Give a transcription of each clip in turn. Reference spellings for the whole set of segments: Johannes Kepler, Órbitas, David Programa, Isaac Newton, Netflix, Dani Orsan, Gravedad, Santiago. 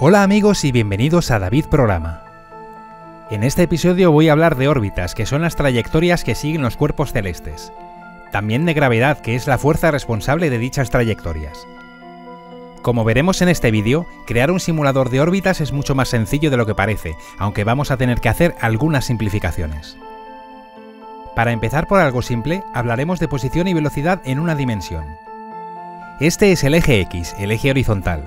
Hola amigos y bienvenidos a David Programa. En este episodio voy a hablar de órbitas, que son las trayectorias que siguen los cuerpos celestes. También de gravedad, que es la fuerza responsable de dichas trayectorias. Como veremos en este vídeo, crear un simulador de órbitas es mucho más sencillo de lo que parece, aunque vamos a tener que hacer algunas simplificaciones. Para empezar por algo simple, hablaremos de posición y velocidad en una dimensión. Este es el eje X, el eje horizontal.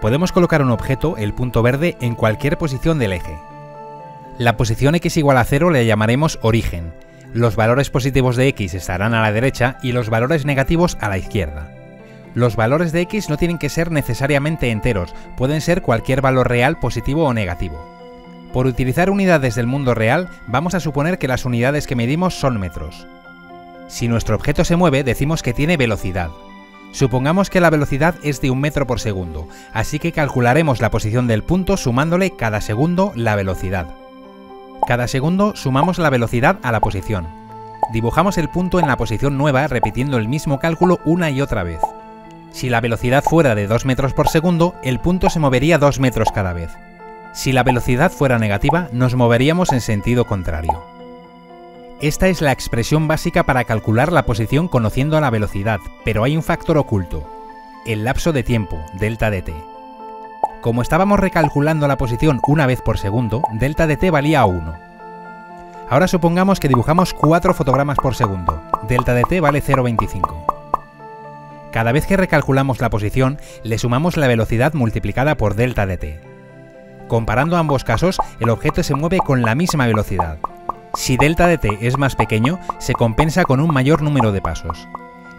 Podemos colocar un objeto, el punto verde, en cualquier posición del eje. La posición X igual a 0 le llamaremos origen. Los valores positivos de X estarán a la derecha y los valores negativos a la izquierda. Los valores de X no tienen que ser necesariamente enteros, pueden ser cualquier valor real positivo o negativo. Por utilizar unidades del mundo real, vamos a suponer que las unidades que medimos son metros. Si nuestro objeto se mueve, decimos que tiene velocidad. Supongamos que la velocidad es de 1 metro por segundo, así que calcularemos la posición del punto sumándole cada segundo la velocidad. Cada segundo sumamos la velocidad a la posición. Dibujamos el punto en la posición nueva repitiendo el mismo cálculo una y otra vez. Si la velocidad fuera de 2 metros por segundo, el punto se movería 2 metros cada vez. Si la velocidad fuera negativa, nos moveríamos en sentido contrario. Esta es la expresión básica para calcular la posición conociendo la velocidad, pero hay un factor oculto, el lapso de tiempo, delta de t. Como estábamos recalculando la posición una vez por segundo, delta de t valía a 1. Ahora supongamos que dibujamos 4 fotogramas por segundo, delta de t vale 0,25. Cada vez que recalculamos la posición, le sumamos la velocidad multiplicada por delta de t. Comparando ambos casos, el objeto se mueve con la misma velocidad. Si delta de t es más pequeño, se compensa con un mayor número de pasos.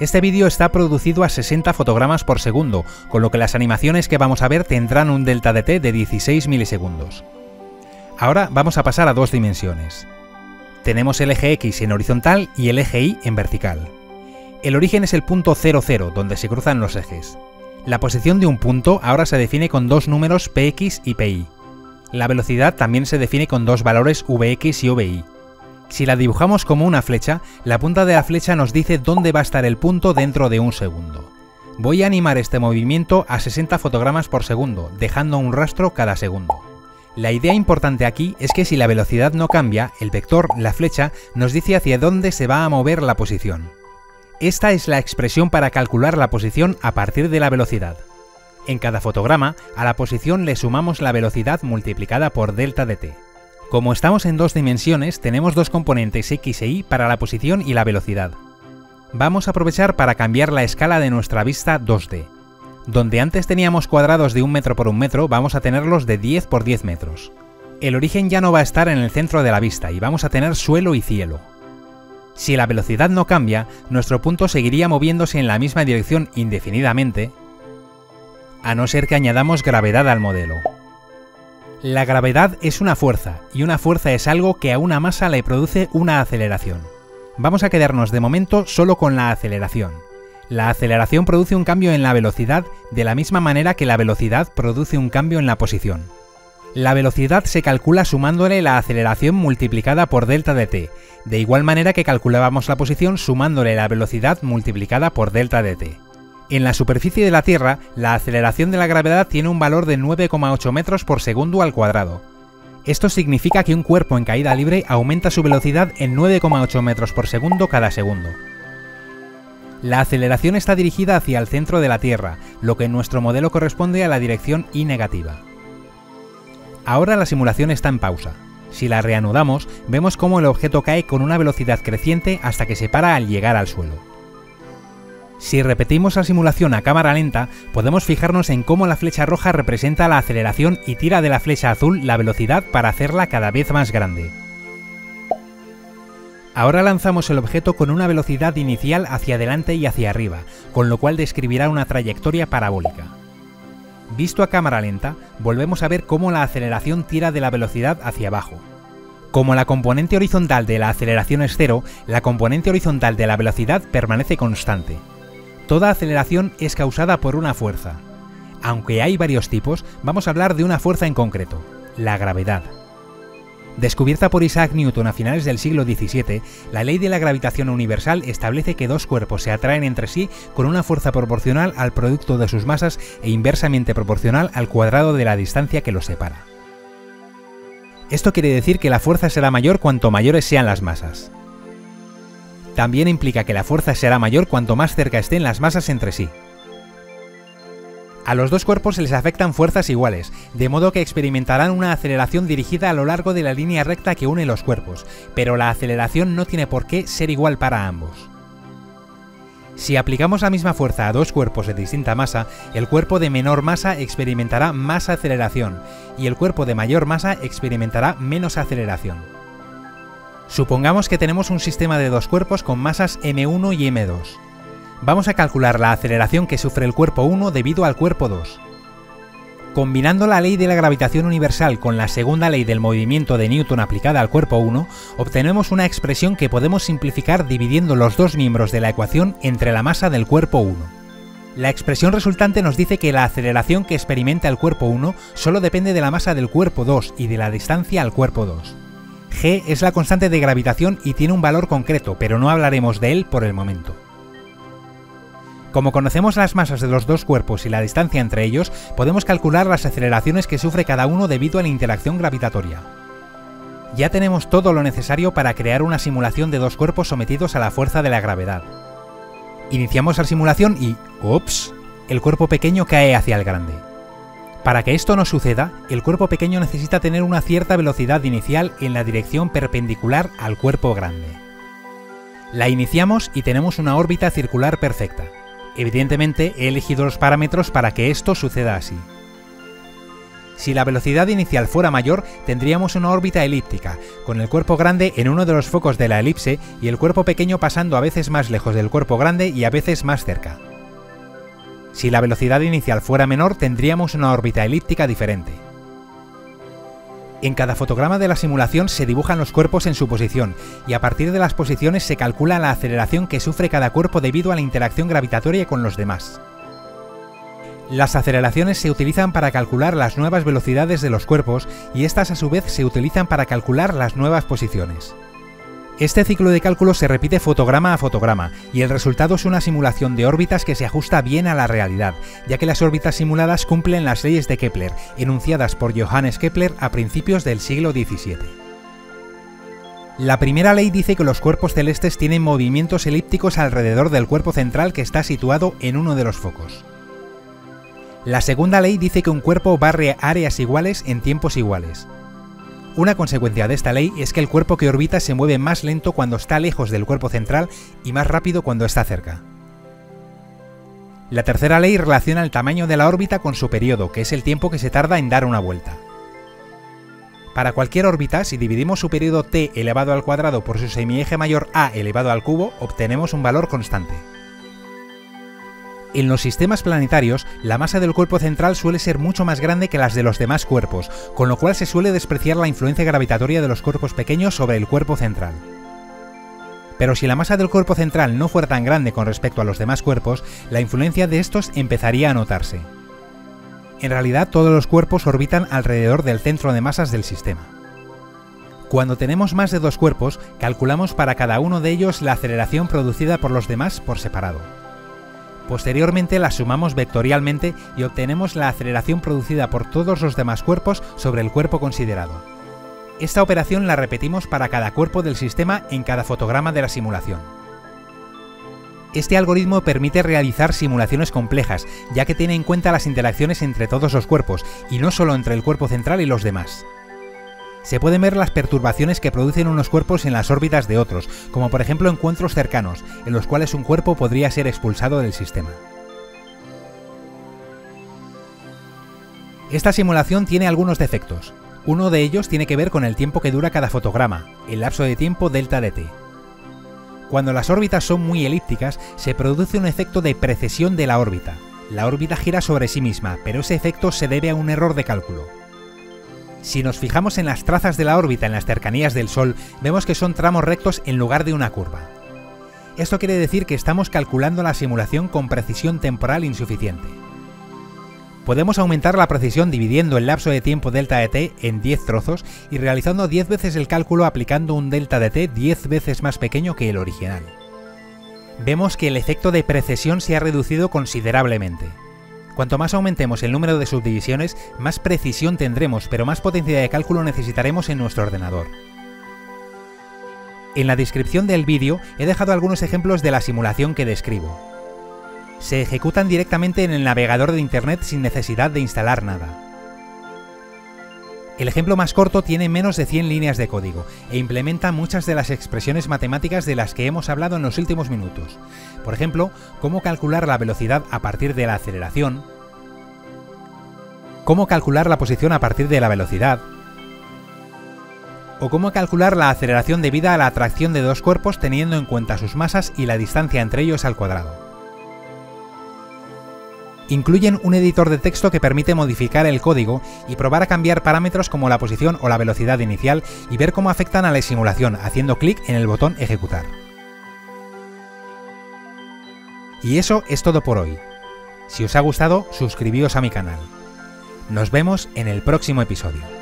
Este vídeo está producido a 60 fotogramas por segundo, con lo que las animaciones que vamos a ver tendrán un delta de t de 16 milisegundos. Ahora vamos a pasar a dos dimensiones. Tenemos el eje X en horizontal y el eje Y en vertical. El origen es el punto 0,0, donde se cruzan los ejes. La posición de un punto ahora se define con dos números px y py. La velocidad también se define con dos valores Vx y Vy. Si la dibujamos como una flecha, la punta de la flecha nos dice dónde va a estar el punto dentro de un segundo. Voy a animar este movimiento a 60 fotogramas por segundo, dejando un rastro cada segundo. La idea importante aquí es que si la velocidad no cambia, el vector, la flecha, nos dice hacia dónde se va a mover la posición. Esta es la expresión para calcular la posición a partir de la velocidad. En cada fotograma, a la posición le sumamos la velocidad multiplicada por delta de t. Como estamos en dos dimensiones, tenemos dos componentes x e y para la posición y la velocidad. Vamos a aprovechar para cambiar la escala de nuestra vista 2D. Donde antes teníamos cuadrados de 1 metro por 1 metro, vamos a tenerlos de 10 por 10 metros. El origen ya no va a estar en el centro de la vista y vamos a tener suelo y cielo. Si la velocidad no cambia, nuestro punto seguiría moviéndose en la misma dirección indefinidamente, a no ser que añadamos gravedad al modelo. La gravedad es una fuerza, y una fuerza es algo que a una masa le produce una aceleración. Vamos a quedarnos de momento solo con la aceleración. La aceleración produce un cambio en la velocidad de la misma manera que la velocidad produce un cambio en la posición. La velocidad se calcula sumándole la aceleración multiplicada por delta de t, de igual manera que calculábamos la posición sumándole la velocidad multiplicada por delta de t. En la superficie de la Tierra, la aceleración de la gravedad tiene un valor de 9,8 metros por segundo al cuadrado. Esto significa que un cuerpo en caída libre aumenta su velocidad en 9,8 metros por segundo cada segundo. La aceleración está dirigida hacia el centro de la Tierra, lo que en nuestro modelo corresponde a la dirección y negativa. Ahora la simulación está en pausa. Si la reanudamos, vemos cómo el objeto cae con una velocidad creciente hasta que se para al llegar al suelo. Si repetimos la simulación a cámara lenta, podemos fijarnos en cómo la flecha roja representa la aceleración y tira de la flecha azul la velocidad para hacerla cada vez más grande. Ahora lanzamos el objeto con una velocidad inicial hacia adelante y hacia arriba, con lo cual describirá una trayectoria parabólica. Visto a cámara lenta, volvemos a ver cómo la aceleración tira de la velocidad hacia abajo. Como la componente horizontal de la aceleración es 0, la componente horizontal de la velocidad permanece constante. Toda aceleración es causada por una fuerza. Aunque hay varios tipos, vamos a hablar de una fuerza en concreto, la gravedad. Descubierta por Isaac Newton a finales del siglo XVII, la ley de la gravitación universal establece que dos cuerpos se atraen entre sí con una fuerza proporcional al producto de sus masas e inversamente proporcional al cuadrado de la distancia que los separa. Esto quiere decir que la fuerza será mayor cuanto mayores sean las masas. También implica que la fuerza será mayor cuanto más cerca estén las masas entre sí. A los dos cuerpos se les afectan fuerzas iguales, de modo que experimentarán una aceleración dirigida a lo largo de la línea recta que une los cuerpos, pero la aceleración no tiene por qué ser igual para ambos. Si aplicamos la misma fuerza a dos cuerpos de distinta masa, el cuerpo de menor masa experimentará más aceleración, y el cuerpo de mayor masa experimentará menos aceleración. Supongamos que tenemos un sistema de dos cuerpos con masas m1 y m2. Vamos a calcular la aceleración que sufre el cuerpo 1 debido al cuerpo 2. Combinando la ley de la gravitación universal con la segunda ley del movimiento de Newton aplicada al cuerpo 1, obtenemos una expresión que podemos simplificar dividiendo los dos miembros de la ecuación entre la masa del cuerpo 1. La expresión resultante nos dice que la aceleración que experimenta el cuerpo 1 solo depende de la masa del cuerpo 2 y de la distancia al cuerpo 2. G es la constante de gravitación y tiene un valor concreto, pero no hablaremos de él por el momento. Como conocemos las masas de los dos cuerpos y la distancia entre ellos, podemos calcular las aceleraciones que sufre cada uno debido a la interacción gravitatoria. Ya tenemos todo lo necesario para crear una simulación de dos cuerpos sometidos a la fuerza de la gravedad. Iniciamos la simulación y ¡ups!, el cuerpo pequeño cae hacia el grande. Para que esto no suceda, el cuerpo pequeño necesita tener una cierta velocidad inicial en la dirección perpendicular al cuerpo grande. La iniciamos y tenemos una órbita circular perfecta. Evidentemente, he elegido los parámetros para que esto suceda así. Si la velocidad inicial fuera mayor, tendríamos una órbita elíptica, con el cuerpo grande en uno de los focos de la elipse y el cuerpo pequeño pasando a veces más lejos del cuerpo grande y a veces más cerca. Si la velocidad inicial fuera menor, tendríamos una órbita elíptica diferente. En cada fotograma de la simulación se dibujan los cuerpos en su posición, y a partir de las posiciones se calcula la aceleración que sufre cada cuerpo debido a la interacción gravitatoria con los demás. Las aceleraciones se utilizan para calcular las nuevas velocidades de los cuerpos, y estas a su vez se utilizan para calcular las nuevas posiciones. Este ciclo de cálculo se repite fotograma a fotograma, y el resultado es una simulación de órbitas que se ajusta bien a la realidad, ya que las órbitas simuladas cumplen las leyes de Kepler, enunciadas por Johannes Kepler a principios del siglo XVII. La primera ley dice que los cuerpos celestes tienen movimientos elípticos alrededor del cuerpo central que está situado en uno de los focos. La segunda ley dice que un cuerpo barre áreas iguales en tiempos iguales. Una consecuencia de esta ley es que el cuerpo que orbita se mueve más lento cuando está lejos del cuerpo central y más rápido cuando está cerca. La tercera ley relaciona el tamaño de la órbita con su periodo, que es el tiempo que se tarda en dar una vuelta. Para cualquier órbita, si dividimos su periodo t elevado al cuadrado por su semieje mayor a elevado al cubo, obtenemos un valor constante. En los sistemas planetarios, la masa del cuerpo central suele ser mucho más grande que las de los demás cuerpos, con lo cual se suele despreciar la influencia gravitatoria de los cuerpos pequeños sobre el cuerpo central. Pero si la masa del cuerpo central no fuera tan grande con respecto a los demás cuerpos, la influencia de estos empezaría a notarse. En realidad, todos los cuerpos orbitan alrededor del centro de masas del sistema. Cuando tenemos más de dos cuerpos, calculamos para cada uno de ellos la aceleración producida por los demás por separado. Posteriormente las sumamos vectorialmente y obtenemos la aceleración producida por todos los demás cuerpos sobre el cuerpo considerado. Esta operación la repetimos para cada cuerpo del sistema en cada fotograma de la simulación. Este algoritmo permite realizar simulaciones complejas, ya que tiene en cuenta las interacciones entre todos los cuerpos, y no solo entre el cuerpo central y los demás. Se pueden ver las perturbaciones que producen unos cuerpos en las órbitas de otros, como por ejemplo encuentros cercanos, en los cuales un cuerpo podría ser expulsado del sistema. Esta simulación tiene algunos defectos. Uno de ellos tiene que ver con el tiempo que dura cada fotograma, el lapso de tiempo delta de t. Cuando las órbitas son muy elípticas, se produce un efecto de precesión de la órbita. La órbita gira sobre sí misma, pero ese efecto se debe a un error de cálculo. Si nos fijamos en las trazas de la órbita en las cercanías del Sol, vemos que son tramos rectos en lugar de una curva. Esto quiere decir que estamos calculando la simulación con precisión temporal insuficiente. Podemos aumentar la precisión dividiendo el lapso de tiempo delta de t en 10 trozos y realizando 10 veces el cálculo aplicando un delta de t 10 veces más pequeño que el original. Vemos que el efecto de precesión se ha reducido considerablemente. Cuanto más aumentemos el número de subdivisiones, más precisión tendremos, pero más potencia de cálculo necesitaremos en nuestro ordenador. En la descripción del vídeo he dejado algunos ejemplos de la simulación que describo. Se ejecutan directamente en el navegador de Internet sin necesidad de instalar nada. El ejemplo más corto tiene menos de 100 líneas de código e implementa muchas de las expresiones matemáticas de las que hemos hablado en los últimos minutos. Por ejemplo, cómo calcular la velocidad a partir de la aceleración, cómo calcular la posición a partir de la velocidad, o cómo calcular la aceleración debida a la atracción de dos cuerpos teniendo en cuenta sus masas y la distancia entre ellos al cuadrado. Incluyen un editor de texto que permite modificar el código y probar a cambiar parámetros como la posición o la velocidad inicial y ver cómo afectan a la simulación haciendo clic en el botón Ejecutar. Y eso es todo por hoy. Si os ha gustado, suscribíos a mi canal. Nos vemos en el próximo episodio.